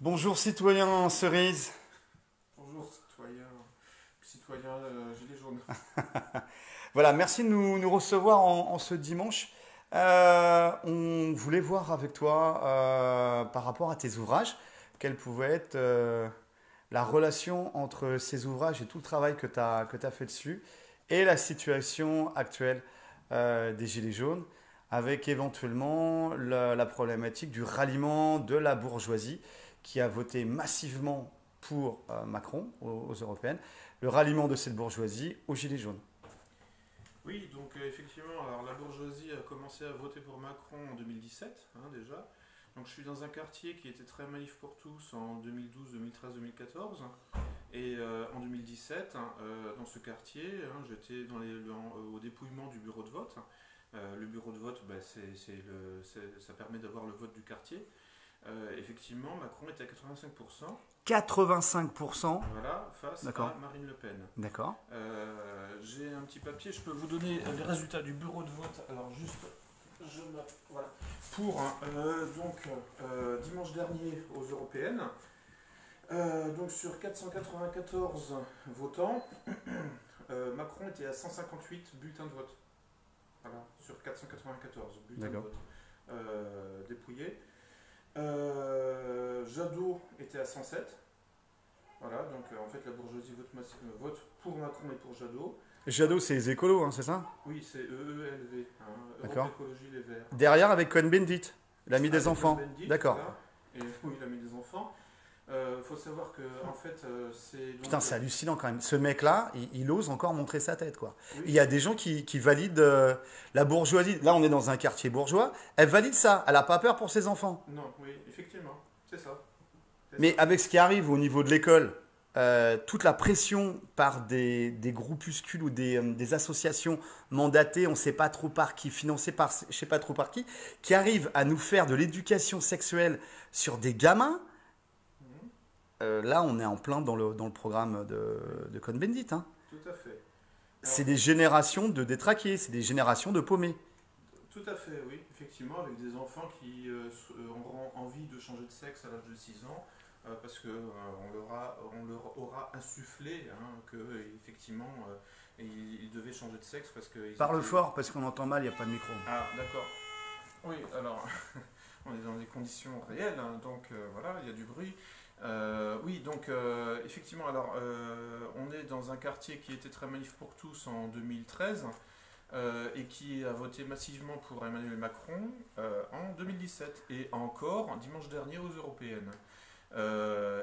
Bonjour citoyen Cerise. Bonjour citoyen Gilets jaunes. Voilà, merci de nous recevoir en ce dimanche. On voulait voir avec toi, par rapport à tes ouvrages, quelle pouvait être la relation entre ces ouvrages et tout le travail que tu as fait dessus et la situation actuelle des Gilets jaunes, avec éventuellement la problématique du ralliement de la bourgeoisie qui a voté massivement pour Macron aux européennes, le ralliement de cette bourgeoisie aux Gilets jaunes. Oui, donc effectivement, alors, la bourgeoisie a commencé à voter pour Macron en 2017, hein, déjà. Donc je suis dans un quartier qui était très Manif pour tous en 2012, 2013, 2014. Et en 2017, dans ce quartier, hein, j'étais au dépouillement du bureau de vote. Le bureau de vote, bah, ça permet d'avoir le vote du quartier. Effectivement, Macron était à 85%. 85%, voilà, face à Marine Le Pen. D'accord. J'ai un petit papier, je peux vous donner les résultats du bureau de vote. Alors juste, voilà. Pour dimanche dernier aux européennes, donc sur 494 votants, Macron était à 158 bulletins de vote. Voilà, sur 494 bulletins de vote dépouillés. Jadot était à 107. Voilà, donc en fait la bourgeoisie vote pour Macron et pour Jadot. Jadot, c'est les écolos, hein, c'est ça? Oui, c'est EELV, hein, Europe Écologie Les Verts. Derrière avec Cohn-Bendit, l'ami des enfants. D'accord. Oui, l'ami des enfants. Faut savoir que, en fait, c'est... Putain, c'est hallucinant quand même. Ce mec-là, il ose encore montrer sa tête, quoi. Oui. Il y a des gens qui valident la bourgeoisie. Là, on est dans un quartier bourgeois. Elle valide ça. Elle n'a pas peur pour ses enfants. Non, oui, effectivement. C'est ça. Mais avec ce qui arrive au niveau de l'école, toute la pression par des groupuscules ou des associations mandatées, on ne sait pas trop par qui, financées par je ne sais pas trop par qui arrivent à nous faire de l'éducation sexuelle sur des gamins. Là, on est en plein dans le programme de Cohn-Bendit. Hein. Tout à fait. C'est des générations de détraqués, c'est des générations de paumés. Tout à fait, oui. Effectivement, avec des enfants qui auront envie de changer de sexe à l'âge de 6 ans, parce qu'on leur aura insufflé, hein, qu'effectivement, ils devaient changer de sexe parce que... Parle fort, parce qu'on entend mal, il n'y a pas de micro. Ah, d'accord. Oui, alors, on est dans des conditions réelles, hein, donc voilà, il y a du bruit. Oui, donc effectivement, alors on est dans un quartier qui était très Manif pour tous en 2013 et qui a voté massivement pour Emmanuel Macron en 2017 et encore dimanche dernier aux européennes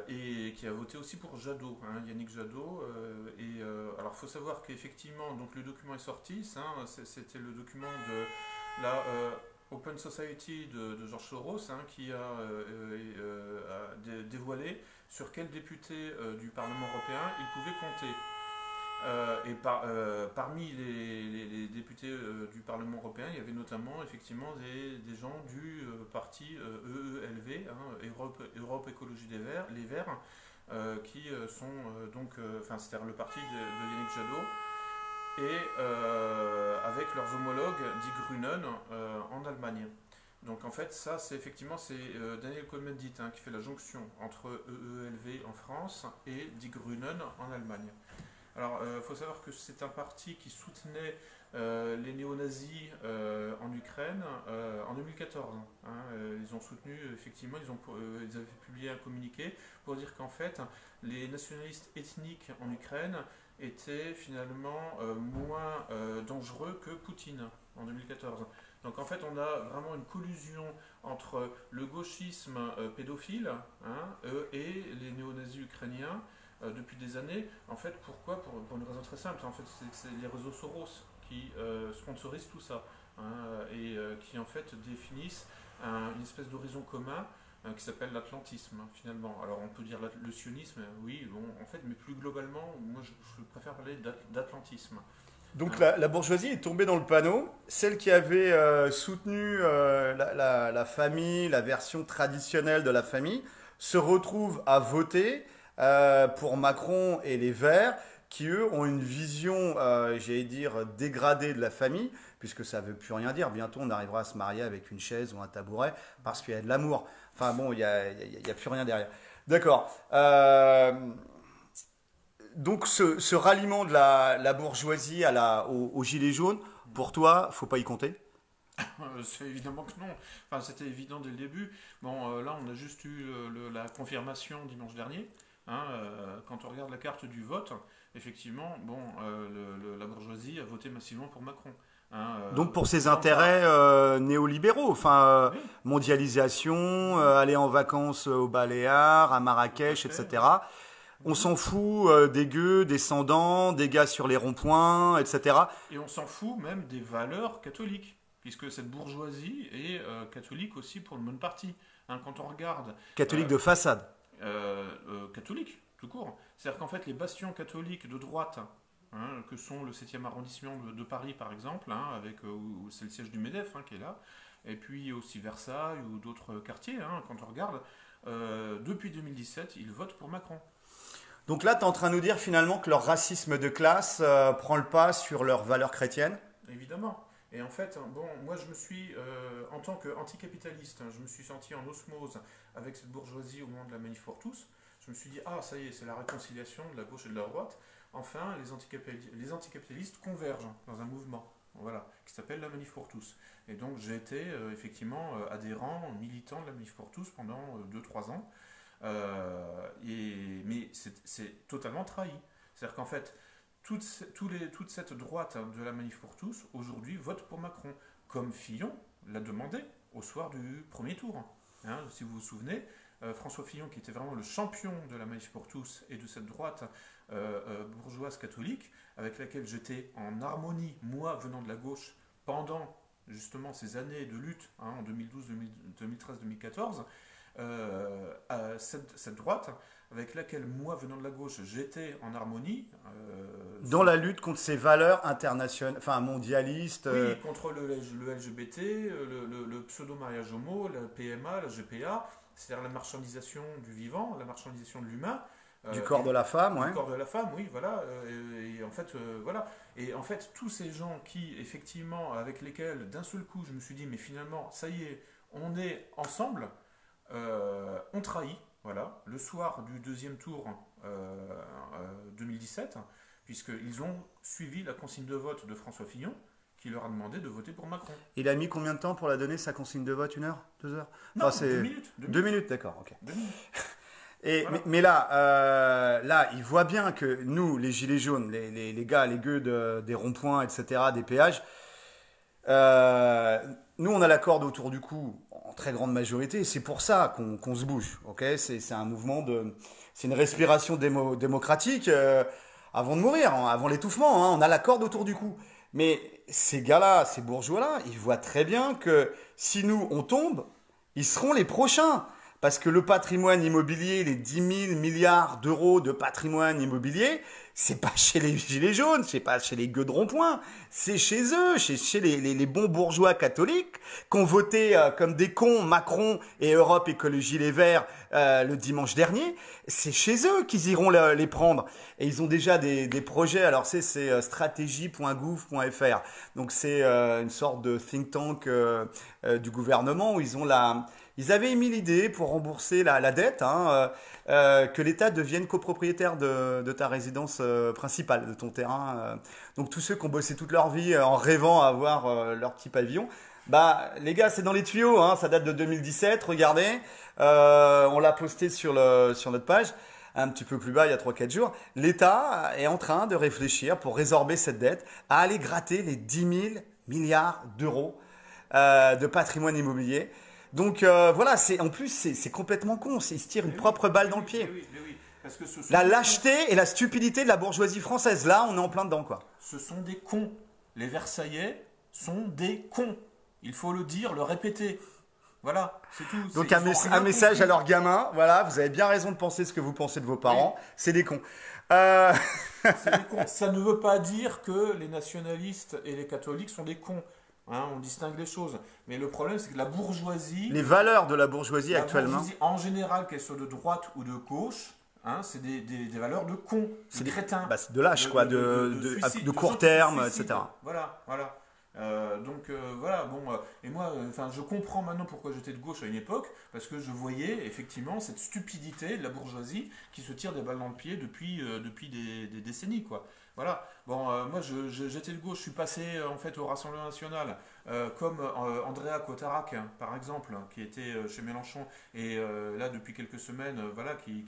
et qui a voté aussi pour Jadot, hein, Yannick Jadot. Et alors, faut savoir qu'effectivement, donc le document est sorti, c'était le document de la Open Society de Georges Soros, hein, qui a dévoilé sur quel député du Parlement européen il pouvait compter. Et parmi les députés du Parlement européen, il y avait notamment effectivement des gens du parti EELV, hein, Europe Écologie des Verts, les Verts, qui sont donc, enfin, c'est-à-dire le parti de Yannick Jadot, et avec leurs homologues Die Grünen en Allemagne. Donc en fait, ça c'est effectivement Daniel Cohn-Bendit, hein, qui fait la jonction entre EELV en France et Die Grünen en Allemagne. Alors il faut savoir que c'est un parti qui soutenait les néo-nazis en Ukraine en 2014. Hein, ils ont soutenu, effectivement, ils avaient publié un communiqué pour dire qu'en fait, les nationalistes ethniques en Ukraine était finalement moins dangereux que Poutine en 2014. Donc en fait, on a vraiment une collusion entre le gauchisme pédophile, hein, et les néo-nazis ukrainiens depuis des années. En fait, pourquoi? Pour une raison très simple. En fait, c'est les réseaux Soros qui sponsorisent tout ça, hein, et qui en fait définissent une espèce d'horizon commun qui s'appelle l'atlantisme, finalement. Alors on peut dire le sionisme, oui, bon, en fait, mais plus globalement, moi je préfère parler d'atlantisme. Donc la bourgeoisie est tombée dans le panneau, celle qui avait soutenu la famille, la version traditionnelle de la famille, se retrouve à voter pour Macron et les Verts, qui, eux, ont une vision, j'allais dire, dégradée de la famille, puisque ça ne veut plus rien dire. Bientôt, on arrivera à se marier avec une chaise ou un tabouret parce qu'il y a de l'amour. Enfin bon, il n'y a plus rien derrière. D'accord. Donc, ce ralliement de la bourgeoisie aux Gilets jaunes, pour toi, il ne faut pas y compter? C'est évidemment que non. Enfin, c'était évident dès le début. Bon, là, on a juste eu la confirmation dimanche dernier. Hein, quand on regarde la carte du vote, effectivement, bon, la bourgeoisie a voté massivement pour Macron. Hein, donc pour ses intérêts néolibéraux, enfin, oui. Mondialisation, aller en vacances aux Baléares, à Marrakech, etc. On s'en fout des gueux, des sans-dents, des gars sur les ronds-points, etc. Et on s'en fout même des valeurs catholiques, puisque cette bourgeoisie est catholique aussi pour une bonne partie. Hein, quand on regarde... Catholique de façade. Catholique, tout court. C'est-à-dire qu'en fait, les bastions catholiques de droite, hein, que sont le 7e arrondissement de Paris, par exemple, hein, avec où c'est le siège du MEDEF hein, qui est là, et puis aussi Versailles ou d'autres quartiers, hein, quand on regarde, depuis 2017, ils votent pour Macron. Donc là, tu es en train de nous dire finalement que leur racisme de classe prend le pas sur leurs valeurs chrétiennes? Évidemment. Et en fait, bon, moi je me suis, en tant qu'anticapitaliste, je me suis senti en osmose avec cette bourgeoisie au moment de la manif pour tous. Je me suis dit, ah ça y est, c'est la réconciliation de la gauche et de la droite. Enfin, les anticapitalistes convergent dans un mouvement, voilà, qui s'appelle la manif pour tous. Et donc j'ai été effectivement adhérent, militant de la manif pour tous pendant 2-3 ans. Mais c'est totalement trahi. C'est-à-dire qu'en fait... Toute cette droite de la manif pour tous, aujourd'hui, vote pour Macron, comme Fillon l'a demandé au soir du premier tour. Hein, si vous vous souvenez, François Fillon, qui était vraiment le champion de la manif pour tous et de cette droite bourgeoise catholique, avec laquelle j'étais en harmonie, moi, venant de la gauche, pendant justement ces années de lutte, hein, en 2012, 2013, 2014, cette droite avec laquelle moi venant de la gauche j'étais en harmonie dans la lutte contre ces valeurs internationales, enfin mondialistes, oui, contre le LGBT, le pseudo mariage homo, la PMA, la GPA, c'est-à-dire la marchandisation du vivant, la marchandisation de l'humain, du corps de la femme, ouais. Du corps de la femme, oui, voilà. Et en fait, voilà. Et en fait, tous ces gens qui effectivement avec lesquels d'un seul coup je me suis dit mais finalement ça y est, on est ensemble. On trahit, voilà, le soir du deuxième tour 2017, puisqu'ils ont suivi la consigne de vote de François Fillon, qui leur a demandé de voter pour Macron. Il a mis combien de temps pour la donner, sa consigne de vote? 1 heure? 2 heures? Non, enfin, 2 minutes. 2 minutes, d'accord, ok. 2 minutes. Et, voilà. mais là, ils voient bien que nous, les gilets jaunes, les gars, les gueux des ronds-points, etc., des péages, nous, on a la corde autour du cou en très grande majorité. C'est pour ça qu'on se bouge. Okay, c'est un mouvement c'est une respiration démocratique avant de mourir, avant l'étouffement. Hein, on a la corde autour du cou. Mais ces gars-là, ces bourgeois-là, ils voient très bien que si nous, on tombe, ils seront les prochains. Parce que le patrimoine immobilier, les 10 000 milliards d'euros de patrimoine immobilier, c'est pas chez les gilets jaunes, c'est pas chez les gueux de rond-point, c'est chez eux, chez les bons bourgeois catholiques qui ont voté comme des cons Macron et Europe Écologie Les Verts le dimanche dernier. C'est chez eux qu'ils iront les prendre. Et ils ont déjà des projets, alors c'est stratégie.gouv.fr. Donc c'est une sorte de think tank du gouvernement où ils ont Ils avaient émis l'idée pour rembourser la dette que l'État devienne copropriétaire de ta résidence principale, de ton terrain. Donc tous ceux qui ont bossé toute leur vie en rêvant à avoir leur petit pavillon, bah les gars, c'est dans les tuyaux, hein, ça date de 2017, regardez, on l'a posté sur notre page. Un petit peu plus bas, il y a 3-4 jours, l'État est en train de réfléchir pour résorber cette dette à aller gratter les 10 000 milliards d'euros de patrimoine immobilier. Donc voilà, en plus, c'est complètement con, ils se tirent une propre balle dans le pied. Mais oui, parce que la lâcheté et la stupidité de la bourgeoisie française, là, on est en plein dedans, quoi. Ce sont des cons. Les Versaillais sont des cons. Il faut le dire, le répéter. Voilà, c'est tout. Donc un message à leurs gamins, voilà, vous avez bien raison de penser ce que vous pensez de vos parents, oui. C'est des cons. C'est des cons. Ça ne veut pas dire que les nationalistes et les catholiques sont des cons. Hein, on distingue les choses. Mais le problème, c'est que la bourgeoisie... Les valeurs de la bourgeoisie actuellement... En général, qu'elle soit de droite ou de gauche, Hein, c'est des valeurs de cons, c'est des crétins. Bah, de lâches, quoi, de court terme, etc. Voilà, voilà. Voilà, bon, et moi, je comprends maintenant pourquoi j'étais de gauche à une époque, parce que je voyais effectivement cette stupidité de la bourgeoisie qui se tire des balles dans le pied depuis des décennies, quoi. Voilà, bon, moi j'étais de gauche, je suis passé en fait au Rassemblement National, comme Andrea Cotarac, hein, par exemple, qui était chez Mélenchon, et là depuis quelques semaines, voilà, qui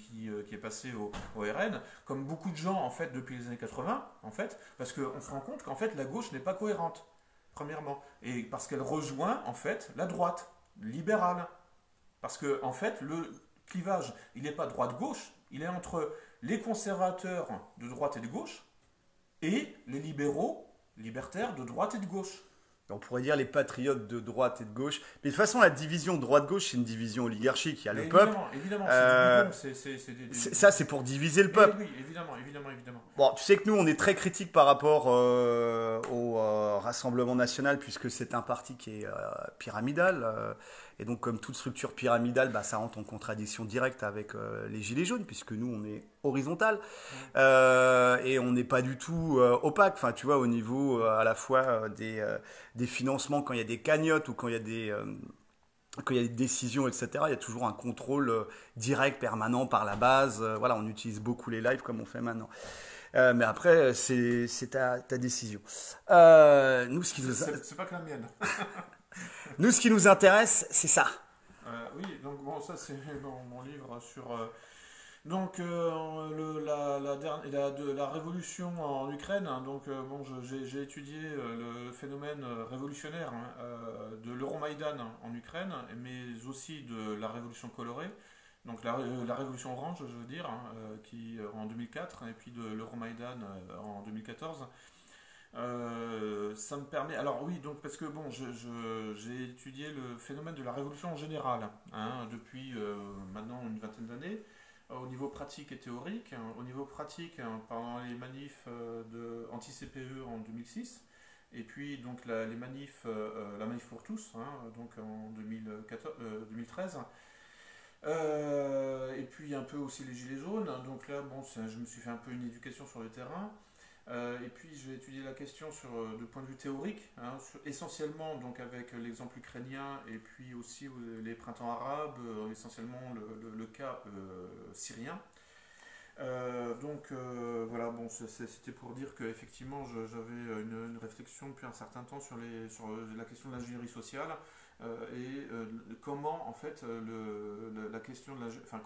est passé au RN, comme beaucoup de gens en fait depuis les années 80, en fait, parce qu'on se rend compte qu'en fait la gauche n'est pas cohérente, premièrement, et parce qu'elle rejoint en fait la droite, libérale, parce que en fait le clivage, il n'est pas droite-gauche, il est entre les conservateurs de droite et de gauche, et les libéraux, libertaires de droite et de gauche. On pourrait dire les patriotes de droite et de gauche. Mais de toute façon, la division droite-gauche, c'est une division oligarchique. Il y a le peuple. Évidemment, ça, c'est pour diviser le peuple. Oui, évidemment. Bon, tu sais que nous, on est très critiques par rapport au Rassemblement National, puisque c'est un parti qui est pyramidal. Et donc, comme toute structure pyramidale, bah, ça rentre en contradiction directe avec les Gilets jaunes, puisque nous, on est horizontal. Et on n'est pas du tout opaque. Enfin, tu vois, au niveau à la fois des financements, quand il y a des cagnottes ou quand il y a des décisions, etc., il y a toujours un contrôle direct, permanent par la base. Voilà, on utilise beaucoup les lives comme on fait maintenant. Mais après, c'est ta décision. Nous, ce qui nous... C'est pas que la mienne. Nous, ce qui nous intéresse, c'est ça. Oui, donc bon, ça c'est dans mon livre sur la révolution en Ukraine. Hein, donc bon, j'ai étudié le phénomène révolutionnaire de l'Euromaïdan en Ukraine, mais aussi de la révolution colorée, donc la révolution orange, je veux dire, hein, qui en 2004, et puis de l'Euromaïdan en 2014. Ça me permet, alors oui, donc parce que bon, j'ai étudié le phénomène de la révolution en général, hein, depuis maintenant une vingtaine d'années, au niveau pratique et théorique. Hein, au niveau pratique, hein, pendant les manifs anti-CPE en 2006, et puis donc la manif pour tous, hein, donc en 2013. Et puis un peu aussi les Gilets jaunes. Hein, donc là, bon, je me suis fait un peu une éducation sur le terrain. Et puis je vais étudier la question de point de vue théorique, hein, essentiellement donc avec l'exemple ukrainien, et puis aussi les printemps arabes, essentiellement le cas syrien. Voilà, bon, c'était pour dire qu'effectivement j'avais une réflexion depuis un certain temps sur la question de l'ingénierie sociale, comment en fait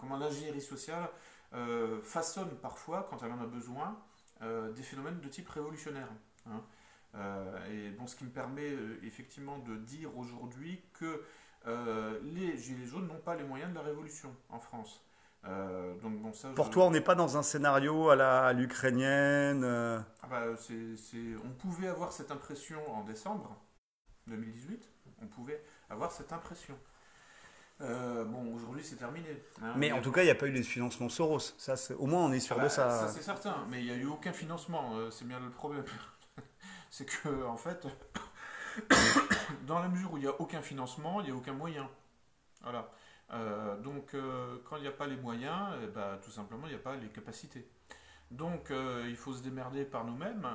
comment l'ingénierie sociale façonne parfois, quand elle en a besoin, des phénomènes de type révolutionnaire. Hein. Et bon, ce qui me permet effectivement de dire aujourd'hui que les Gilets jaunes n'ont pas les moyens de la révolution en France. Donc bon, ça, Pour toi, on n'est pas dans un scénario à l'ukranienne. Ah bah, on pouvait avoir cette impression en décembre 2018. On pouvait avoir cette impression. Bon, aujourd'hui c'est terminé. Hein, mais en tout cas, il n'y a pas eu de financement Soros. Ça, au moins, on est sûr de ça. Ça, c'est certain. Mais il n'y a eu aucun financement. C'est bien le problème. C'est que, en fait, dans la mesure où il n'y a aucun financement, il n'y a aucun moyen. Voilà. Quand il n'y a pas les moyens, tout simplement, il n'y a pas les capacités. Donc, il faut se démerder par nous-mêmes.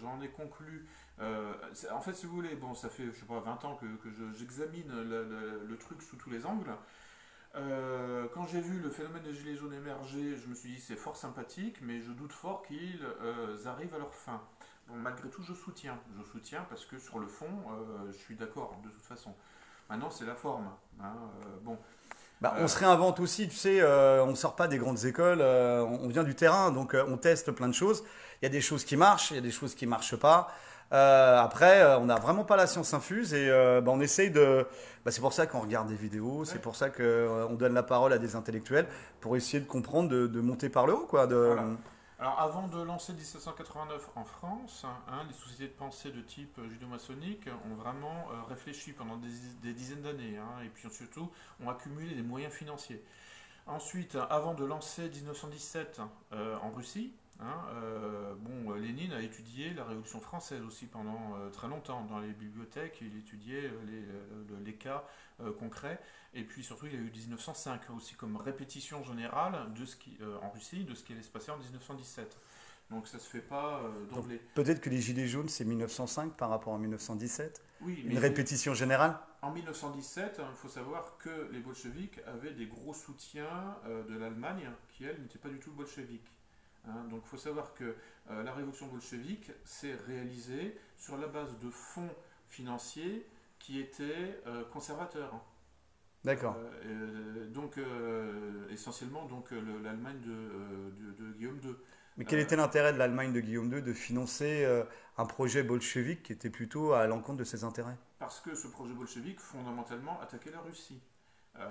J'en ai conclu. En fait, si vous voulez, bon, ça fait, je sais pas, 20 ans que j'examine le truc sous tous les angles. Quand j'ai vu le phénomène des Gilets jaunes émerger, je me suis dit c'est fort sympathique, mais je doute fort qu'ils arrivent à leur fin. Bon, malgré tout, je soutiens parce que sur le fond, je suis d'accord de toute façon. Maintenant, c'est la forme. Hein, bon. Bah, on se réinvente aussi, tu sais, on ne sort pas des grandes écoles, on vient du terrain, donc on teste plein de choses. Il y a des choses qui marchent, il y a des choses qui ne marchent pas. Après, on n'a vraiment pas la science infuse et on essaye de... Bah, c'est pour ça qu'on regarde des vidéos, c'est pour ça qu'on donne la parole à des intellectuels pour essayer de comprendre, de monter par le haut. Quoi, Voilà. Alors avant de lancer 1789 en France, hein, les sociétés de pensée de type judéo-maçonnique ont vraiment réfléchi pendant des dizaines d'années, hein, et puis surtout ont accumulé des moyens financiers. Ensuite, avant de lancer 1917 en Russie, Bon, Lénine a étudié la Révolution française aussi pendant très longtemps dans les bibliothèques, il étudiait les cas concrets, et puis surtout il y a eu 1905 aussi comme répétition générale de ce qui, en Russie, de ce qui allait se passer en 1917. Donc ça ne se fait pas d'emblée. Peut-être que les Gilets jaunes, c'est 1905 par rapport à 1917. Oui, mais une répétition générale. En 1917, il faut savoir que les bolcheviks avaient des gros soutiens de l'Allemagne, qui elle n'était pas du tout bolchevique. Hein, donc il faut savoir que la révolution bolchevique s'est réalisée sur la base de fonds financiers qui étaient conservateurs. D'accord. Donc essentiellement donc l'Allemagne de Guillaume II. Mais quel était l'intérêt de l'Allemagne de Guillaume II de financer un projet bolchevique qui était plutôt à l'encontre de ses intérêts? Parce que ce projet bolchevique fondamentalement attaquait la Russie.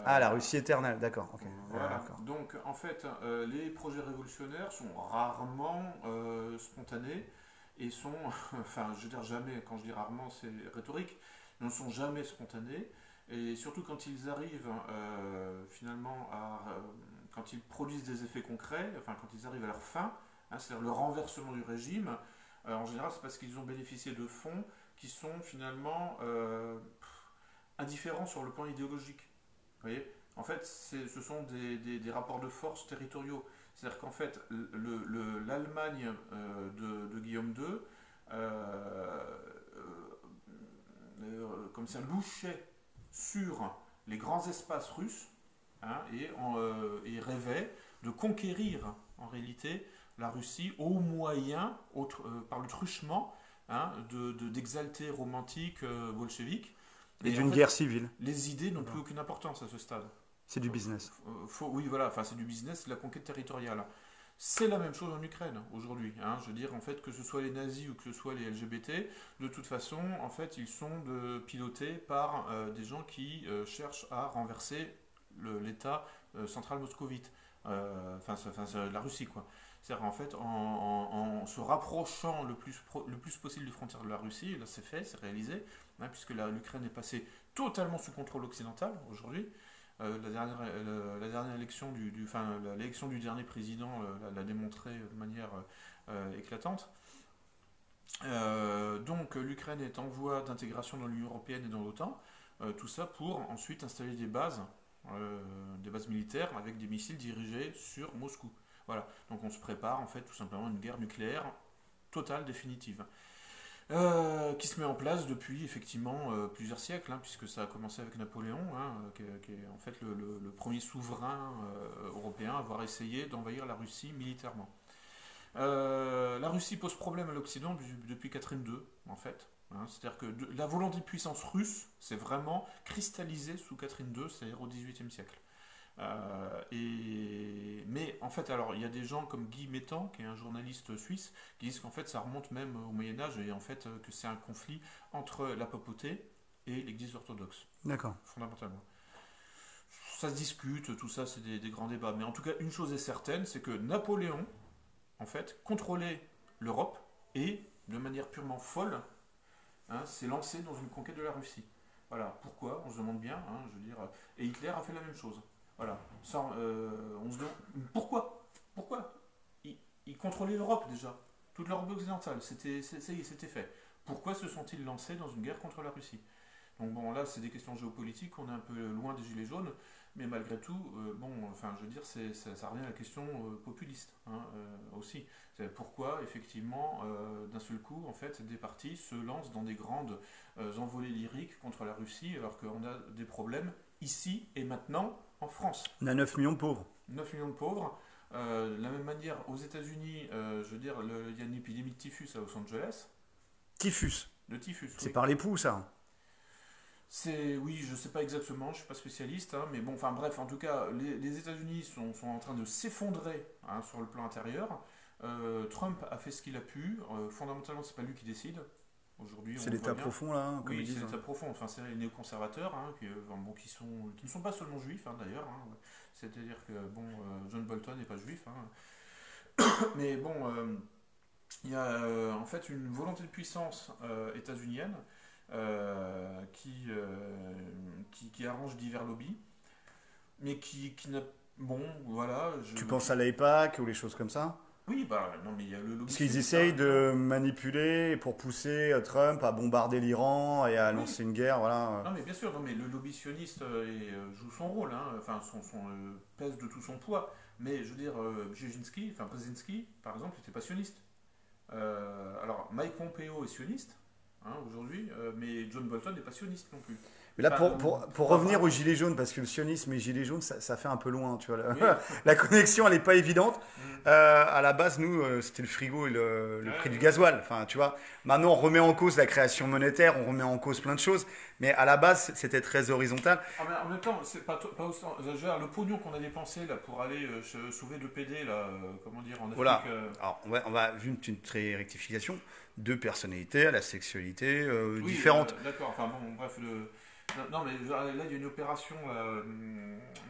Ah, la Russie éternelle, d'accord. Okay. Voilà. Donc, en fait, les projets révolutionnaires sont rarement spontanés et sont, enfin, je veux dire jamais, quand je dis rarement, c'est rhétorique, ne sont jamais spontanés. Et surtout quand ils arrivent finalement à, quand ils produisent des effets concrets, enfin, quand ils arrivent à leur fin, hein, c'est-à-dire le renversement du régime, en général, c'est parce qu'ils ont bénéficié de fonds qui sont finalement indifférents sur le plan idéologique. Vous voyez, en fait, ce sont des rapports de force territoriaux. C'est-à-dire qu'en fait, l'Allemagne de Guillaume II, comme ça, louchait sur les grands espaces russes, hein, et rêvait de conquérir, en réalité, la Russie au moyen, par le truchement, hein, d'exaltés romantiques bolcheviques. Et d'une guerre civile. Les idées n'ont plus aucune importance à ce stade. C'est du business. Oui, voilà, enfin, c'est du business, la conquête territoriale. C'est la même chose en Ukraine aujourd'hui. Hein. Je veux dire, en fait, que ce soit les nazis ou que ce soit les LGBT, de toute façon, en fait, ils sont pilotés par des gens qui cherchent à renverser l'État central moscovite. Enfin, la Russie, quoi. C'est-à-dire, en fait, en se rapprochant le plus possible des frontières de la Russie, là, c'est fait, c'est réalisé, hein, puisque l'Ukraine est passée totalement sous contrôle occidental aujourd'hui. La dernière élection l'élection du dernier président l'a démontré de manière éclatante. Donc, l'Ukraine est en voie d'intégration dans l'Union européenne et dans l'OTAN. Tout ça pour ensuite installer des bases militaires avec des missiles dirigés sur Moscou. Voilà, donc on se prépare en fait tout simplement à une guerre nucléaire totale, définitive, qui se met en place depuis effectivement plusieurs siècles, hein, puisque ça a commencé avec Napoléon, hein, qui est en fait le premier souverain européen à avoir essayé d'envahir la Russie militairement. La Russie pose problème à l'Occident depuis Catherine II, en fait. Hein, c'est-à-dire que la volonté de puissance russe s'est vraiment cristallisée sous Catherine II, c'est-à-dire au XVIIIe siècle. Mais en fait, alors il y a des gens comme Guy Métan, qui est un journaliste suisse, qui disent qu'en fait ça remonte même au Moyen-Âge et en fait que c'est un conflit entre la papauté et l'Église orthodoxe. D'accord. Fondamentalement. Ça se discute, tout ça, c'est des grands débats. Mais en tout cas, une chose est certaine, c'est que Napoléon, en fait, contrôlait l'Europe et, de manière purement folle, hein, s'est lancé dans une conquête de la Russie. Voilà. Pourquoi? On se demande bien. Hein, je veux dire. Et Hitler a fait la même chose. Voilà. On se demande pourquoi ils contrôlaient l'Europe déjà, toute l'Europe occidentale. C'était fait. Pourquoi se sont-ils lancés dans une guerre contre la Russie? Donc bon, là, c'est des questions géopolitiques. On est un peu loin des Gilets jaunes, mais malgré tout, bon, enfin, je veux dire, ça revient à la question populiste, hein, aussi. C'est pourquoi, effectivement, d'un seul coup, en fait, des partis se lancent dans des grandes envolées lyriques contre la Russie, alors qu'on a des problèmes ici et maintenant en France. On a 9 millions de pauvres. 9 millions de pauvres. De la même manière, aux États-Unis, je veux dire, il y a une épidémie de typhus à Los Angeles. Typhus. De typhus. C'est par les poux, ça. Oui, je ne sais pas exactement, je ne suis pas spécialiste, hein, mais bon, enfin bref, en tout cas, les États-Unis sont en train de s'effondrer, hein, sur le plan intérieur. Trump a fait ce qu'il a pu. Fondamentalement, c'est pas lui qui décide. Aujourd'hui, c'est l'État profond, là. Oui, c'est l'État profond. Enfin, c'est les néoconservateurs, hein, qui ne sont pas seulement juifs, hein, d'ailleurs. Hein. C'est-à-dire que bon, John Bolton n'est pas juif, hein. Mais bon, il y a en fait une volonté de puissance états-unienne. Qui arrange divers lobbies, mais qui n'a... Bon, voilà... Tu penses à l'AIPAC ou les choses comme ça? Oui, bah non, mais il y a le lobby. Parce qu'ils essayent de manipuler pour pousser Trump à bombarder l'Iran et à lancer une guerre, voilà. Non, mais bien sûr, non, mais le lobby sioniste joue son rôle, hein, enfin, pèse de tout son poids. Mais je veux dire, Brzezinski, par exemple, n'était pas sioniste. Alors, Mike Pompeo est sioniste, hein, aujourd'hui, mais John Bolton n'est pas sioniste non plus. Mais là, pour revenir aux Gilets jaunes, parce que le sionisme et les Gilets jaunes, ça fait un peu loin, tu vois. Oui. La connexion, elle n'est pas évidente. À la base, nous, c'était le frigo et le prix du gasoil. Enfin, tu vois, maintenant, on remet en cause la création monétaire, on remet en cause plein de choses. Mais à la base, c'était très horizontal. En même temps, c'est pas autant, le pognon qu'on a dépensé là, pour aller sauver le PD, là, comment dire, en Afrique. Voilà. Alors, on va vu une très rectification, de personnalités à la sexualité différente. D'accord, enfin bon, bref, non, mais là, il y a une opération.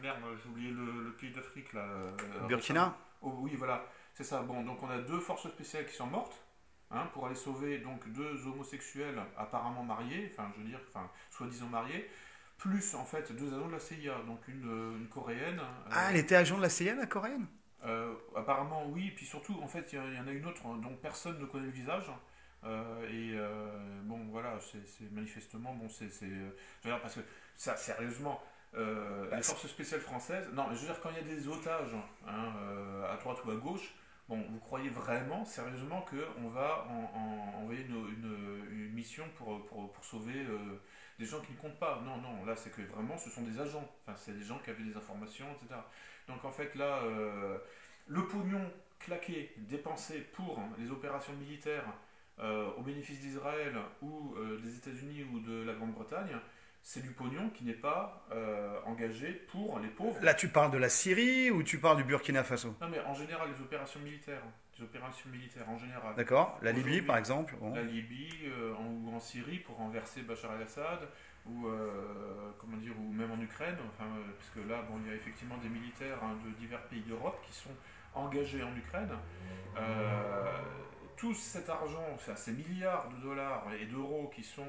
Merde, j'ai oublié le pays d'Afrique. Burkina ? Oh, oui, voilà, c'est ça. Bon, donc on a deux forces spéciales qui sont mortes, hein, pour aller sauver donc deux homosexuels apparemment mariés, enfin, je veux dire, enfin, soi-disant mariés, plus en fait deux agents de la CIA, donc une coréenne. Elle était agent de la CIA, la coréenne ? Apparemment, oui, puis surtout, en fait, il y en a une autre dont personne ne connaît le visage. Bon, voilà, c'est manifestement, bon, parce que ça, sérieusement, les forces spéciales françaises, non, mais je veux dire, quand il y a des otages, hein, à droite ou à gauche, bon, vous croyez vraiment, sérieusement, qu'on va envoyer une mission pour sauver des gens qui ne comptent pas? Non, non, là, c'est que vraiment, ce sont des agents, enfin, c'est des gens qui avaient des informations, etc. Donc, en fait, là, le pognon claqué, dépensé pour les opérations militaires, au bénéfice d'Israël ou des États-Unis ou de la Grande-Bretagne, c'est du pognon qui n'est pas engagé pour les pauvres. Là, tu parles de la Syrie ou tu parles du Burkina Faso? Non, mais en général, les opérations militaires. Les opérations militaires, en général. D'accord. La Libye, par exemple. Bon. La Libye ou en Syrie pour renverser Bachar el-Assad ou, comment dire, ou même en Ukraine. Enfin, parce que là, bon, il y a effectivement des militaires, hein, de divers pays d'Europe qui sont engagés en Ukraine. Tout cet argent, enfin, ces milliards de dollars et d'euros qui sont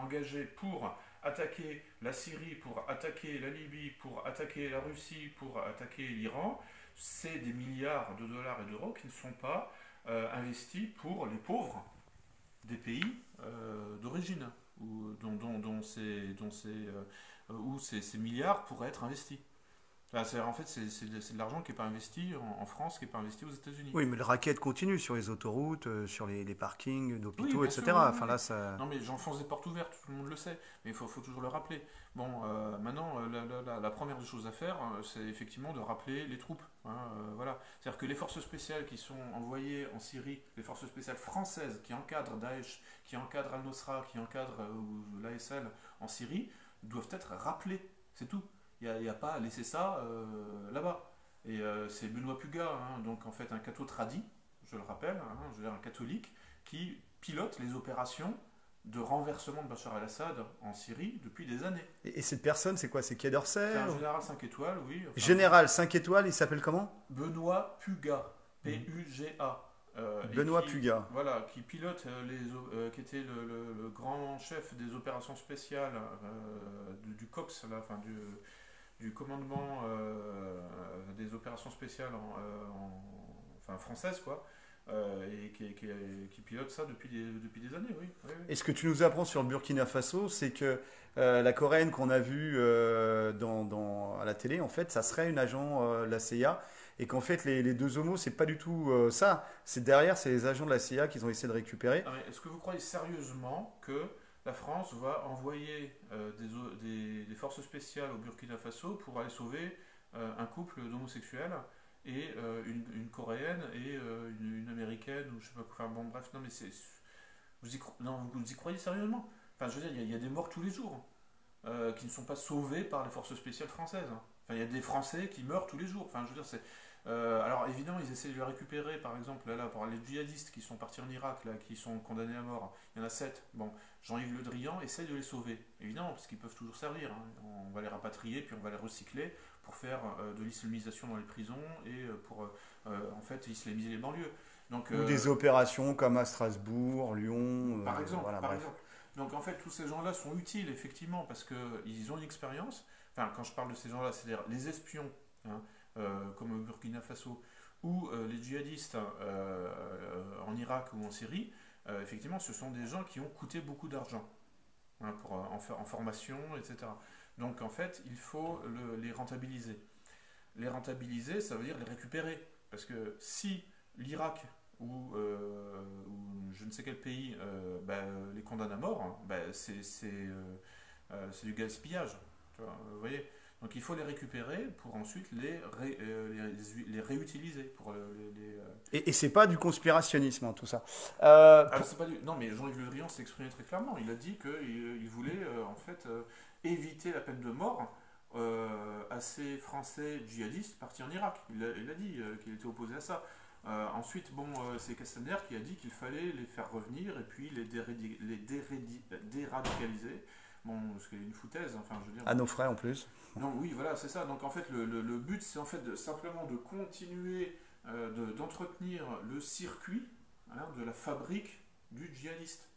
engagés pour attaquer la Syrie, pour attaquer la Libye, pour attaquer la Russie, pour attaquer l'Iran, c'est des milliards de dollars et d'euros qui ne sont pas investis pour les pauvres des pays d'origine, où ces milliards pourraient être investis. En fait, c'est de l'argent qui n'est pas investi en France, qui n'est pas investi aux États-Unis. Oui, mais le racket continue sur les autoroutes, sur les parkings d'hôpitaux, oui, etc. Sûr, oui, enfin, là, ça... Non, mais j'enfonce des portes ouvertes, tout le monde le sait. Mais il faut toujours le rappeler. Bon, maintenant, la première des choses à faire, c'est effectivement de rappeler les troupes. Hein, voilà. C'est-à-dire que les forces spéciales qui sont envoyées en Syrie, les forces spéciales françaises qui encadrent Daesh, qui encadrent Al-Nosra, qui encadrent l'ASL en Syrie, doivent être rappelées. C'est tout. Il n'y a pas à laisser ça là-bas. Et c'est Benoît Puga, hein, donc en fait un catho tradit, je le rappelle, hein, je veux dire un catholique, qui pilote les opérations de renversement de Bachar el-Assad en Syrie depuis des années. Et cette personne, c'est quoi? C'est Quai d'Orsay? C'est un général 5 étoiles, oui. Enfin, général 5 étoiles, il s'appelle comment? Benoît Puga, P-U-G-A. Benoît Puga. Voilà, qui pilote, qui était le grand chef des opérations spéciales du COPS, là, enfin du commandement des opérations spéciales enfin françaises, quoi, et qui pilote ça depuis des années, oui. Oui, oui. Et ce que tu nous apprends sur le Burkina Faso, c'est que la coréenne qu'on a vue à la télé, en fait, ça serait une agent de la CIA, et qu'en fait, les deux homos, c'est pas du tout ça. C'est derrière, c'est les agents de la CIA qu'ils ont essayé de récupérer. Est-ce que vous croyez sérieusement que la France va envoyer des forces spéciales au Burkina Faso pour aller sauver un couple d'homosexuels et une coréenne et une américaine ou je sais pas quoi. Enfin bon, bref, non mais c'est... Vous y croyez sérieusement? Enfin je veux dire, il y a des morts tous les jours qui ne sont pas sauvés par les forces spéciales françaises. Enfin il y a des Français qui meurent tous les jours. Enfin je veux dire, c'est... alors évidemment ils essaient de les récupérer, par exemple là, pour les djihadistes qui sont partis en Irak là, qui sont condamnés à mort, il y en a 7. Bon, Jean-Yves Le Drian essaie de les sauver, évidemment, parce qu'ils peuvent toujours servir, hein. On va les rapatrier puis on va les recycler pour faire de l'islamisation dans les prisons et pour en fait islamiser les banlieues. Donc, ou des opérations comme à Strasbourg, Lyon, par exemple, voilà, par exemple. Donc en fait tous ces gens là sont utiles effectivement parce qu'ils ont une expérience, enfin quand je parle de ces gens là c'est-à-dire les espions, hein, comme au Burkina Faso, où les djihadistes en Irak ou en Syrie, effectivement, ce sont des gens qui ont coûté beaucoup d'argent hein, pour en formation, etc. Donc, en fait, il faut les rentabiliser. Les rentabiliser, ça veut dire les récupérer. Parce que si l'Irak ou je ne sais quel pays les condamne à mort, hein, c'est du gaspillage. Tu vois, vous voyez. Donc il faut les récupérer pour ensuite les réutiliser. Pour Et c'est pas du conspirationnisme, hein, tout ça. Non, mais Jean-Yves Le Drian s'est exprimé très clairement. Il a dit qu'il voulait en fait éviter la peine de mort à ces Français djihadistes partis en Irak. Il a dit qu'il était opposé à ça. Ensuite, c'est Castaner qui a dit qu'il fallait les faire revenir et puis les déradicaliser. Bon, ce qui est une foutaise, enfin je veux dire... À nos frais en plus. Non, oui, voilà, c'est ça. Donc en fait, le but, c'est en fait simplement de continuer, d'entretenir le circuit hein, de la fabrique du djihadiste.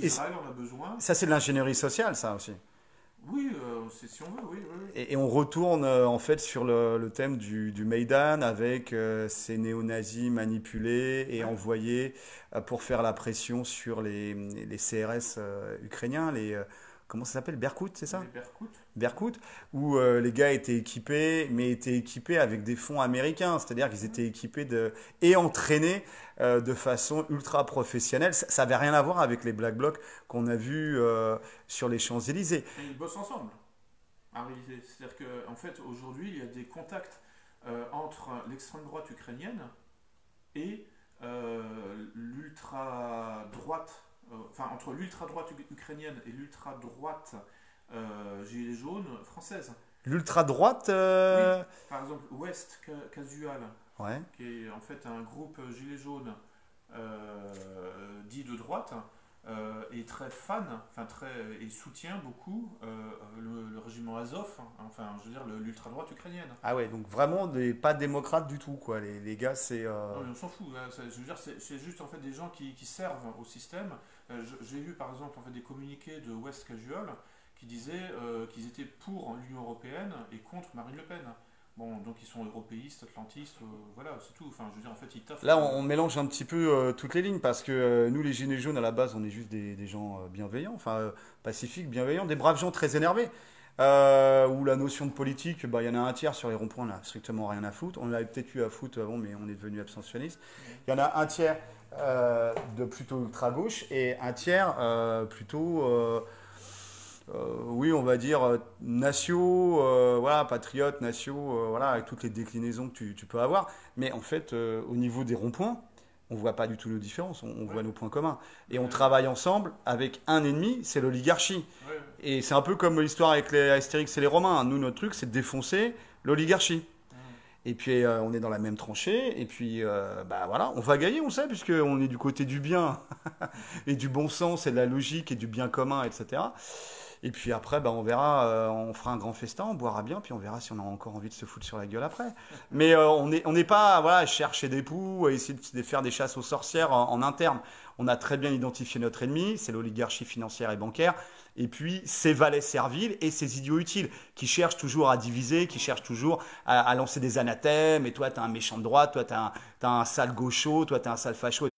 Israël en a besoin. Ça, c'est de l'ingénierie sociale, ça aussi. Oui, c'est si on veut, oui. Et on retourne en fait sur le thème du Maïdan avec ces néo-nazis manipulés et envoyés pour faire la pression sur les CRS ukrainiens, comment ça s'appelle, Berkout, c'est ça ? Berkout, où les gars étaient équipés, mais étaient équipés avec des fonds américains, c'est-à-dire qu'ils étaient équipés et entraînés de façon ultra professionnelle. Ça n'avait rien à voir avec les Black Blocs qu'on a vus sur les Champs-Élysées. Ils bossent ensemble, en réalité. C'est-à-dire qu'en fait, aujourd'hui, il y a des contacts entre l'extrême droite ukrainienne et l'ultra-droite. Enfin, entre l'ultra-droite ukrainienne et l'ultra-droite Gilets jaunes française. L'ultra-droite Oui, par exemple, West Casual, ouais. Qui est en fait un groupe Gilets jaunes dit de droite, est très fan, enfin et soutient beaucoup le régiment Azov, hein, enfin, je veux dire, l'ultra-droite ukrainienne. Ah ouais, donc vraiment pas démocrates du tout, quoi. Les gars, c'est... Non, mais on s'en fout, hein, je veux dire, c'est juste en fait des gens qui servent au système. J'ai vu par exemple en fait, des communiqués de West Casual qui disaient qu'ils étaient pour l'Union européenne et contre Marine Le Pen. Bon, donc ils sont européistes, atlantistes, voilà, c'est tout. Enfin, je veux dire, en fait, ils taffent. Là, on mélange un petit peu toutes les lignes parce que nous, les Gilets jaunes, à la base, on est juste des gens bienveillants, enfin, pacifiques, bienveillants, des braves gens très énervés. Où la notion de politique, bah, y en a un tiers sur les ronds-points, on n'a strictement rien à foutre. On l'avait peut-être eu à foutre avant, mais on est devenu abstentionniste. Il y en a un tiers de plutôt ultra-gauche et un tiers plutôt... oui, on va dire nationaux, voilà, patriotes, nationaux, voilà, avec toutes les déclinaisons que tu peux avoir. Mais en fait, au niveau des ronds-points, on ne voit pas du tout nos différences, on voit nos points communs. Et on travaille ensemble avec un ennemi, c'est l'oligarchie. Ouais. Et c'est un peu comme l'histoire avec les Astérix et les Romains. Nous, notre truc, c'est de défoncer l'oligarchie. Et puis, on est dans la même tranchée. Et puis, bah, voilà, on va gagner, on sait, puisqu'on est du côté du bien et du bon sens et de la logique et du bien commun, etc. Et puis après, bah, on verra, on fera un grand festin, on boira bien, puis on verra si on a encore envie de se foutre sur la gueule après. Mais on n'est pas voilà, à chercher des poux, à essayer de faire des chasses aux sorcières en interne. On a très bien identifié notre ennemi, c'est l'oligarchie financière et bancaire, et puis ces valets serviles et ces idiots utiles qui cherchent toujours à diviser, qui cherchent toujours à lancer des anathèmes, et toi, t'es un méchant de droite, toi, t'es un sale gaucho, toi, t'es un sale facho.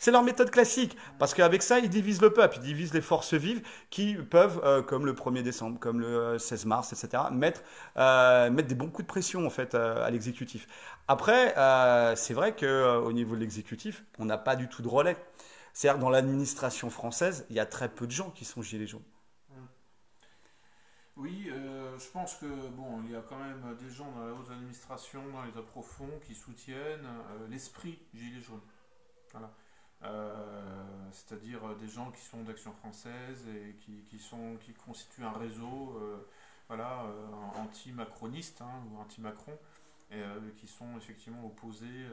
C'est leur méthode classique, parce qu'avec ça, ils divisent le peuple, ils divisent les forces vives qui peuvent, comme le 1er décembre, comme le 16 mars, etc., mettre des bons coups de pression en fait, à l'exécutif. Après, c'est vrai qu'au niveau de l'exécutif, on n'a pas du tout de relais. C'est-à-dire que dans l'administration française, il y a très peu de gens qui sont gilets jaunes. Oui, je pense que bon, il y a quand même des gens dans la haute administration, dans l'état profond, qui soutiennent l'esprit gilet jaune. Voilà. C'est-à-dire des gens qui sont d'Action française et qui constituent un réseau voilà, anti-macroniste hein, ou anti-Macron et qui sont effectivement opposés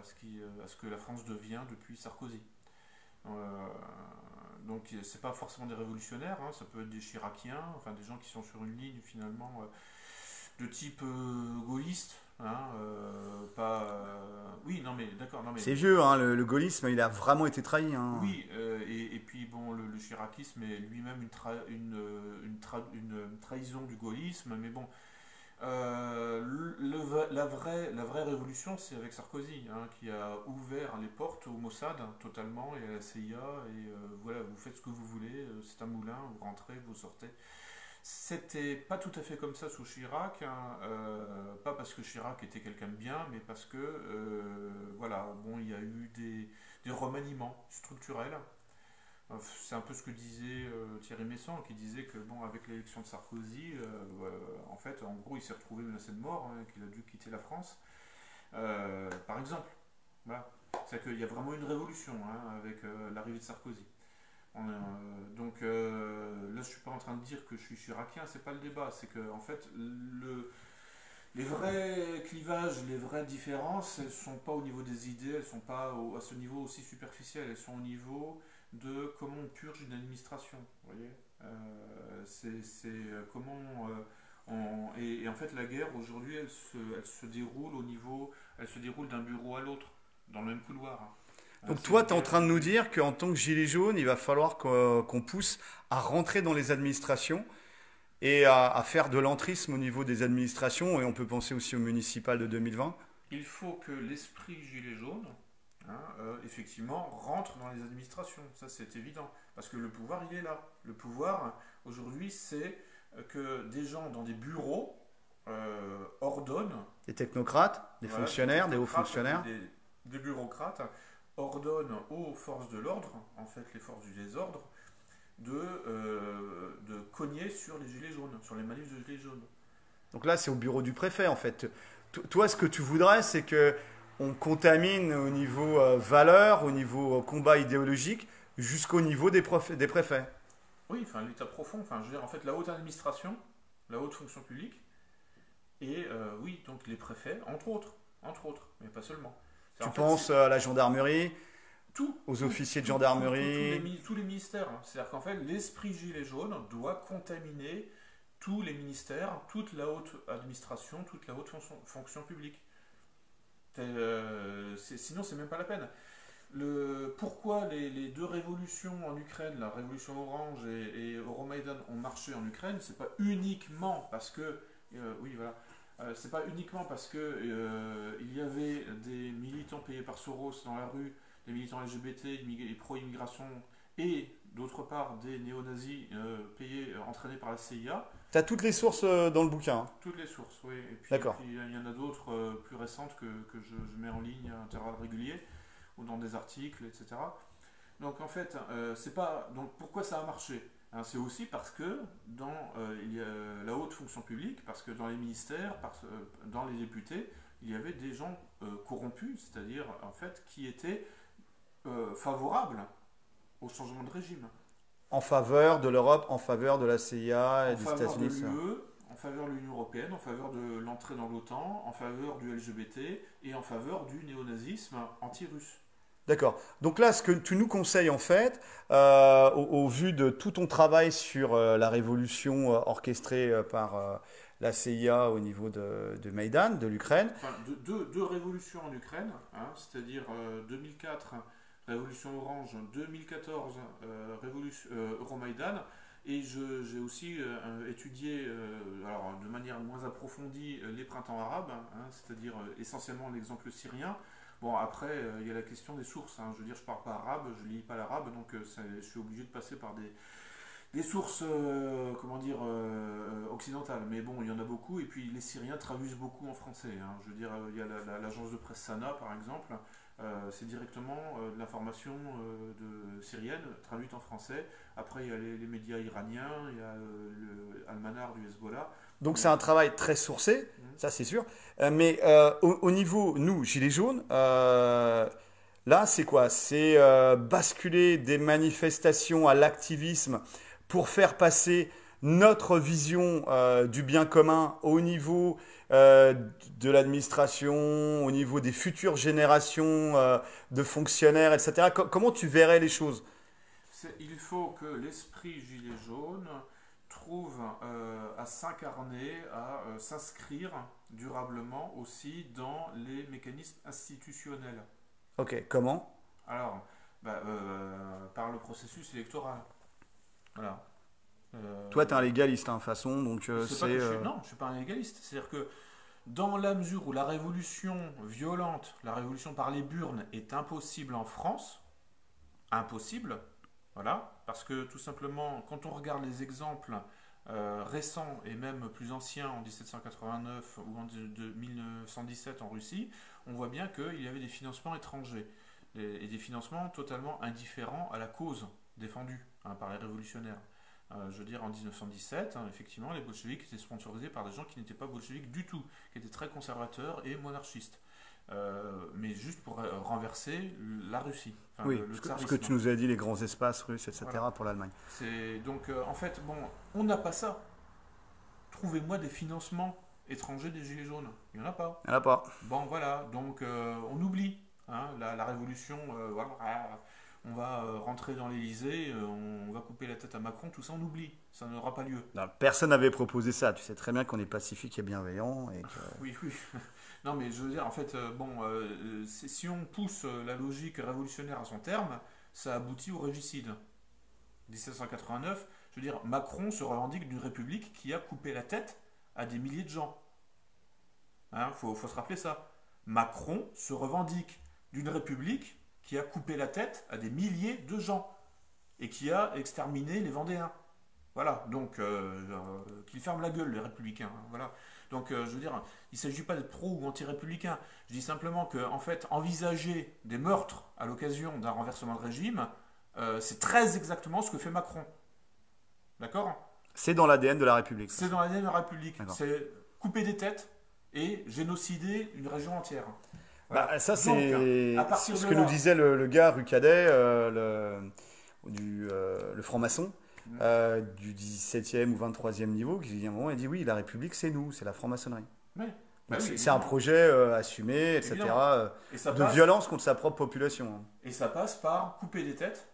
à ce que la France devient depuis Sarkozy. Donc c'est pas forcément des révolutionnaires, hein, ça peut être des Chiraciens, enfin des gens qui sont sur une ligne finalement de type gaulliste. Hein, oui, non mais d'accord. Mais... C'est vieux, hein, le gaullisme, il a vraiment été trahi. Hein. Oui, et puis bon, le chiracisme est lui-même une trahison du gaullisme, mais bon, La vraie révolution, c'est avec Sarkozy, hein, qui a ouvert les portes au Mossad, hein, totalement, et à la CIA, et voilà, vous faites ce que vous voulez, c'est un moulin, vous rentrez, vous sortez. C'était pas tout à fait comme ça sous Chirac, hein, pas parce que Chirac était quelqu'un de bien, mais parce que, voilà, bon, il y a eu des remaniements structurels. C'est un peu ce que disait Thierry Meyssan, qui disait que, bon, avec l'élection de Sarkozy, en fait, en gros, il s'est retrouvé menacé de mort, hein, qu'il a dû quitter la France, par exemple. Voilà. C'est-à-dire qu'il y a vraiment une révolution, hein, avec l'arrivée de Sarkozy. Là, je suis pas en train de dire que je suis chiracien, c'est pas le débat, c'est que, en fait, les vrais clivages, les vraies différences, elles sont pas au niveau des idées, elles sont pas à ce niveau aussi superficiel, elles sont au niveau de comment on purge une administration, vous voyez, c'est comment et en fait la guerre aujourd'hui elle se déroule au niveau, elle se déroule d'un bureau à l'autre, dans le même couloir, hein. Donc toi, tu es en train de nous dire qu'en tant que gilet jaune, il va falloir qu'on pousse à rentrer dans les administrations et à faire de l'entrisme au niveau des administrations, et on peut penser aussi aux municipales de 2020. Il faut que l'esprit gilet jaune, hein, effectivement, rentre dans les administrations, ça c'est évident, parce que le pouvoir, il est là. Le pouvoir, aujourd'hui, c'est que des gens dans des bureaux ordonnent... Des technocrates, des fonctionnaires, des hauts fonctionnaires. Des bureaucrates... ordonne aux forces de l'ordre, en fait les forces du désordre, de cogner sur les gilets jaunes, sur les manifs de gilets jaunes. Donc là, c'est au bureau du préfet, en fait. Toi, ce que tu voudrais, c'est que on contamine au niveau valeur, au niveau combat idéologique, jusqu'au niveau des préfets. Oui, enfin l'état profond, enfin je veux dire, en fait la haute administration, la haute fonction publique, et oui, donc les préfets, entre autres, mais pas seulement. Tu penses à la gendarmerie, aux officiers de gendarmerie, tous les ministères. C'est-à-dire qu'en fait, l'esprit gilet jaune doit contaminer tous les ministères, toute la haute administration, toute la haute fonction publique. Sinon, c'est même pas la peine. Pourquoi les deux révolutions en Ukraine, la révolution orange et Euromaïdan, ont marché en Ukraine, c'est pas uniquement parce que... c'est pas uniquement parce que il y avait des militants payés par Soros dans la rue, des militants LGBT et pro-immigration, et d'autre part des néo-nazis entraînés par la CIA. Tu as toutes les sources dans le bouquin. Toutes les sources, oui. Et puis il y en a d'autres plus récentes que je mets en ligne à intervalles réguliers, ou dans des articles, etc. Donc en fait, c'est pas. Donc pourquoi ça a marché ? C'est aussi parce que dans il y a la haute fonction publique, parce que dans les ministères, dans les députés, il y avait des gens corrompus, c'est-à-dire en fait qui étaient favorables au changement de régime. En faveur de l'Europe, en faveur de la CIA et des États-Unis. En faveur de l'Union européenne, en faveur de l'entrée dans l'OTAN, en faveur du LGBT et en faveur du néonazisme anti-russe. D'accord. Donc là, ce que tu nous conseilles, en fait, au vu de tout ton travail sur la révolution orchestrée par la CIA au niveau de Maïdan, de l'Ukraine. Enfin, deux révolutions en Ukraine, hein, c'est-à-dire 2004, révolution orange, 2014, Euromaïdan. Et j'ai aussi étudié, alors de manière moins approfondie, les printemps arabes, hein, c'est-à-dire essentiellement l'exemple syrien. Bon, après, il y a la question des sources, hein. Je veux dire, je ne parle pas arabe, je ne lis pas l'arabe, donc je suis obligé de passer par des sources, comment dire, occidentales. Mais bon, il y en a beaucoup, et puis les Syriens traduisent beaucoup en français, hein. Je veux dire, il y a l'agence de presse Sana, par exemple, c'est directement de l'information syrienne traduite en français. Après, il y a les médias iraniens, il y a l'Almanar du Hezbollah. Donc c'est un travail très sourcé, ça c'est sûr. Mais au niveau, nous, Gilets jaunes, là c'est quoi? C'est basculer des manifestations à l'activisme pour faire passer notre vision du bien commun au niveau de l'administration, au niveau des futures générations de fonctionnaires, etc. Comment tu verrais les choses? Il faut que l'esprit gilet jaune... trouve à s'incarner, à s'inscrire durablement aussi dans les mécanismes institutionnels. Ok, comment? Alors, par le processus électoral. Voilà. Toi, tu es un légaliste, hein, façon, donc c'est... Non, je ne suis pas un légaliste. C'est-à-dire que dans la mesure où la révolution violente, la révolution par les burnes est impossible en France, impossible, voilà, parce que tout simplement, quand on regarde les exemples récents et même plus anciens en 1789 ou en 1917 en Russie, on voit bien qu'il y avait des financements étrangers et des financements totalement indifférents à la cause défendue hein, par les révolutionnaires. Je veux dire, en 1917, hein, effectivement, les bolcheviks étaient sponsorisés par des gens qui n'étaient pas bolcheviques du tout, qui étaient très conservateurs et monarchistes. Mais juste pour renverser la Russie. Enfin, oui, le tsarisme, ce que tu nous as dit, les grands espaces russes, etc. Voilà. Pour l'Allemagne. Donc, en fait, bon, on n'a pas ça. Trouvez-moi des financements étrangers des Gilets jaunes. Il n'y en a pas. Il n'y en a pas. Bon, voilà. Donc, on oublie hein, la révolution. Voilà. On va rentrer dans l'Elysée, on va couper la tête à Macron, tout ça on oublie, ça n'aura pas lieu. Non, personne n'avait proposé ça, tu sais très bien qu'on est pacifique et bienveillant. Et que... Oui, oui. Non mais je veux dire, en fait, bon, si on pousse la logique révolutionnaire à son terme, ça aboutit au régicide. 1789, je veux dire, Macron se revendique d'une république qui a coupé la tête à des milliers de gens. Hein, faut se rappeler ça. Macron se revendique d'une république qui a coupé la tête à des milliers de gens et qui a exterminé les Vendéens. Voilà, donc qu'ils ferment la gueule, les républicains. Hein, voilà. Donc, je veux dire, il ne s'agit pas d'être pro ou anti-républicain. Je dis simplement que, en fait, envisager des meurtres à l'occasion d'un renversement de régime, c'est très exactement ce que fait Macron. D'accord? C'est dans l'ADN de la République. C'est dans l'ADN de la République. C'est couper des têtes et génocider une région entière. Voilà. Bah, ça, c'est ce que nous disait le gars Rucadet, le franc-maçon du 17e ou 23e niveau, qui dit à un moment, il dit oui, la République, c'est nous, c'est la franc-maçonnerie. Ouais. Bah, oui, c'est un projet assumé, etc., de violence contre sa propre population. Et ça passe par couper des têtes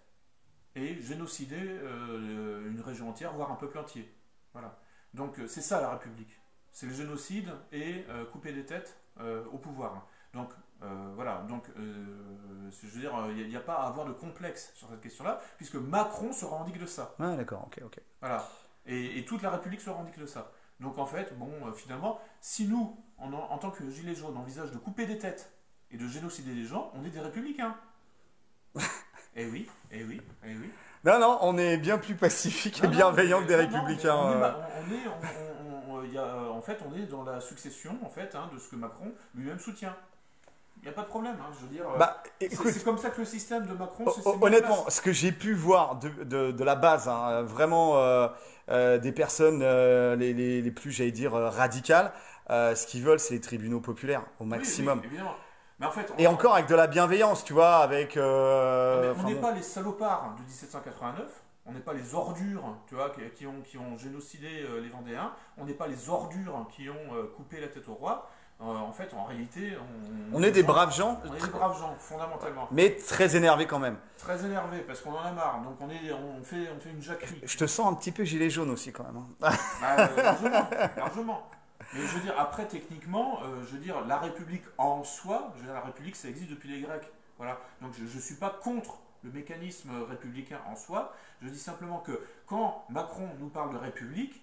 et génocider une région entière, voire un peuple entier. Voilà. Donc, c'est ça la République. C'est le génocide et couper des têtes au pouvoir. Donc, voilà, donc, je veux dire, il n'y a pas à avoir de complexe sur cette question-là, puisque Macron se revendique de ça. Ah, d'accord, ok, ok. Voilà, et toute la République se revendique de ça. Donc, en fait, bon, finalement, si nous, en tant que Gilets jaunes, envisage de couper des têtes et de génocider des gens, on est des républicains. Eh oui, eh oui, eh oui. Non, non, on est bien plus pacifique et bienveillant que des républicains. En fait, on est dans la succession, en fait, hein, de ce que Macron lui-même soutient. Il n'y a pas de problème, hein, je veux dire. Bah, c'est comme ça que le système de Macron s'est mis en place. Honnêtement, ce que j'ai pu voir de la base, hein, vraiment des personnes les plus, j'allais dire, radicales, ce qu'ils veulent, c'est les tribunaux populaires au maximum. Oui, oui, évidemment. Mais en fait, encore avec de la bienveillance, tu vois, avec. On n'est pas les salopards de 1789. On n'est pas les ordures, tu vois, qui ont génocidé les Vendéens. On n'est pas les ordures qui ont coupé la tête au roi. En fait, en réalité, on est des braves gens. On est des braves gens, fondamentalement. Mais très énervés quand même. Très énervés, parce qu'on en a marre. Donc on fait une jacquerie. Je te sens un petit peu gilet jaune aussi quand même. Hein. Largement, largement. Mais je veux dire, après, techniquement, je veux dire, la République en soi, je veux dire, la République, ça existe depuis les Grecs. Voilà. Donc je ne suis pas contre le mécanisme républicain en soi. Je dis simplement que quand Macron nous parle de République,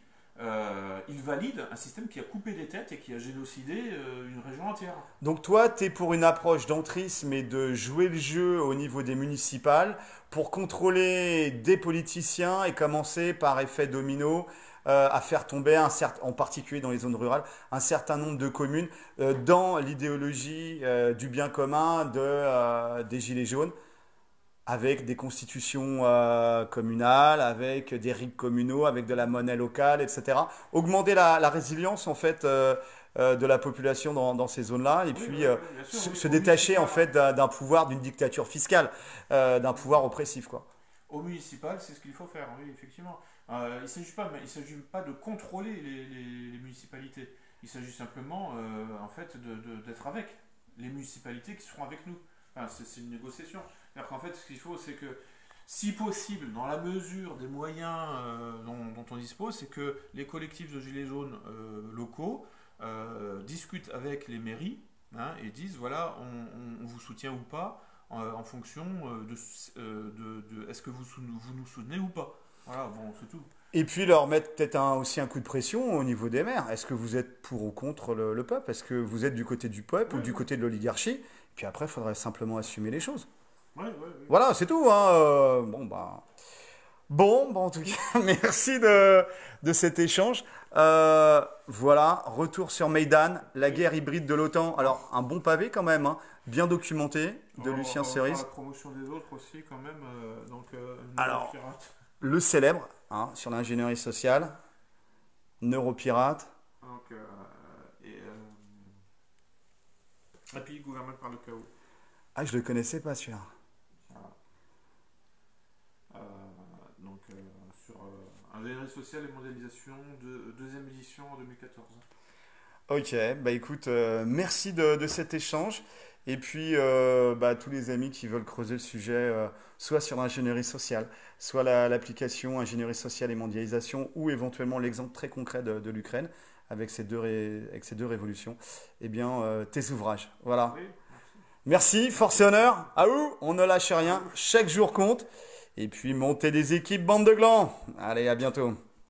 il valide un système qui a coupé des têtes et qui a génocidé une région entière. Donc toi, tu es pour une approche d'entrisme et de jouer le jeu au niveau des municipales pour contrôler des politiciens et commencer par effet domino à faire tomber, en particulier dans les zones rurales, un certain nombre de communes dans l'idéologie du bien commun des Gilets jaunes. Avec des constitutions communales, avec des rigs communaux, avec de la monnaie locale, etc. Augmenter la résilience en fait de la population dans ces zones-là, et puis se détacher en fait d'un pouvoir, d'une dictature fiscale, d'un pouvoir oppressif, quoi. Au municipal, c'est ce qu'il faut faire, oui, effectivement. Il ne s'agit pas de contrôler les municipalités. Il s'agit simplement, en fait, d'être avec les municipalités qui seront avec nous. Enfin, c'est une négociation. C'est-à-dire qu'en fait, ce qu'il faut, c'est que, si possible, dans la mesure des moyens dont on dispose, c'est que les collectifs de Gilets jaunes locaux discutent avec les mairies, hein, et disent, voilà, on vous soutient ou pas, en fonction de est-ce que vous nous soutenez ou pas. Voilà, bon, c'est tout. Et puis leur mettre peut-être aussi un coup de pression au niveau des maires. Est-ce que vous êtes pour ou contre le peuple? Est-ce que vous êtes du côté du peuple ou du côté de l'oligarchie? Puis après, il faudrait simplement assumer les choses. Ouais. Voilà, c'est tout. Hein. Bon, en tout cas, merci de cet échange. Voilà, retour sur Maïdan, la guerre hybride de l'OTAN. Alors, un bon pavé quand même, hein, bien documenté de Lucien Cerise. On va faire la promotion des autres aussi quand même. Alors, le célèbre, hein, sur l'ingénierie sociale, Neuropirate. Et puis, gouverné par le chaos. Ah, je le connaissais pas celui-là. Ingénierie sociale et mondialisation, deuxième édition en 2014. Ok, bah écoute, merci de cet échange. Et puis, tous les amis qui veulent creuser le sujet, soit sur l'ingénierie sociale, soit l'application ingénierie sociale et mondialisation, ou éventuellement l'exemple très concret de l'Ukraine, avec ces deux révolutions, eh bien, tes ouvrages. Voilà. Oui, merci, force et honneur. À vous, on ne lâche rien. Chaque jour compte. Et puis, montez des équipes, bande de glands. Allez, à bientôt.